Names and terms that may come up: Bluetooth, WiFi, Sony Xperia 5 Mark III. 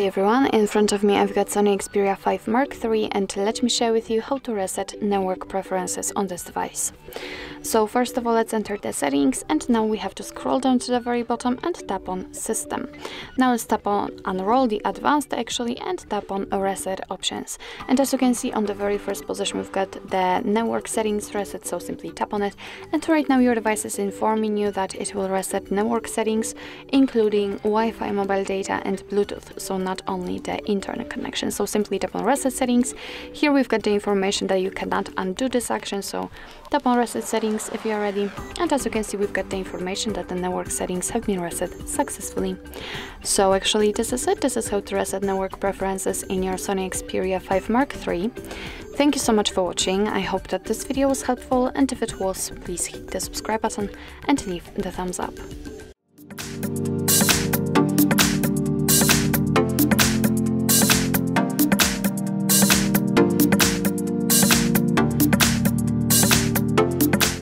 Hi everyone, in front of me I've got Sony Xperia 5 Mark III and let me share with you how to reset network preferences on this device. So first of all, let's enter the settings and now we have to scroll down to the very bottom and tap on System. Now let's tap on Unroll, the Advanced actually, and tap on Reset Options. And as you can see on the very first position we've got the network settings reset, so simply tap on it. And right now your device is informing you that it will reset network settings including Wi-Fi, mobile data and Bluetooth. So not only the internet connection. So simply tap on Reset Settings. Here we've got the information that you cannot undo this action, so tap on Reset Settings if you are ready. And as you can see, we've got the information that the network settings have been reset successfully. So actually this is it. This is how to reset network preferences in your Sony Xperia 5 Mark III. Thank you so much for watching. I hope that this video was helpful, and if it was, please hit the subscribe button and leave the thumbs up.